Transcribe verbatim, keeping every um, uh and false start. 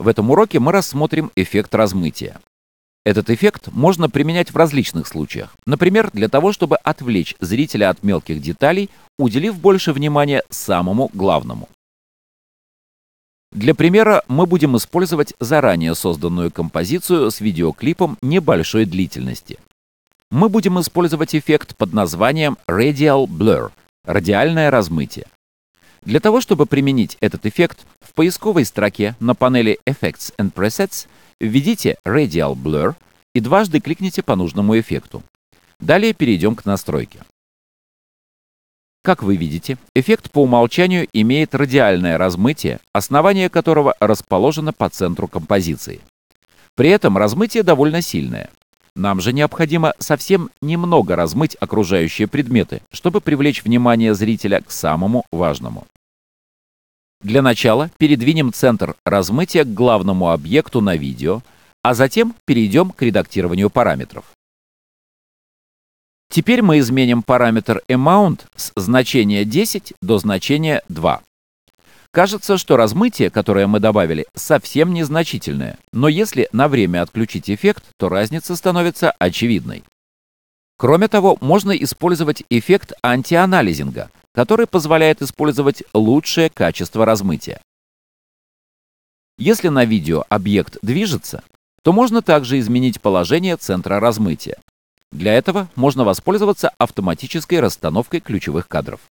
В этом уроке мы рассмотрим эффект размытия. Этот эффект можно применять в различных случаях. Например, для того, чтобы отвлечь зрителя от мелких деталей, уделив больше внимания самому главному. Для примера мы будем использовать заранее созданную композицию с видеоклипом небольшой длительности. Мы будем использовать эффект под названием Radial Blur — радиальное размытие. Для того, чтобы применить этот эффект, в поисковой строке на панели Effects and Presets введите Radial Blur и дважды кликните по нужному эффекту. Далее перейдем к настройке. Как вы видите, эффект по умолчанию имеет радиальное размытие, основание которого расположено по центру композиции. При этом размытие довольно сильное. Нам же необходимо совсем немного размыть окружающие предметы, чтобы привлечь внимание зрителя к самому важному. Для начала передвинем центр размытия к главному объекту на видео, а затем перейдем к редактированию параметров. Теперь мы изменим параметр amount с значения десять до значения два. Кажется, что размытие, которое мы добавили, совсем незначительное, но если на время отключить эффект, то разница становится очевидной. Кроме того, можно использовать эффект антианализинга, который позволяет использовать лучшее качество размытия. Если на видео объект движется, то можно также изменить положение центра размытия. Для этого можно воспользоваться автоматической расстановкой ключевых кадров.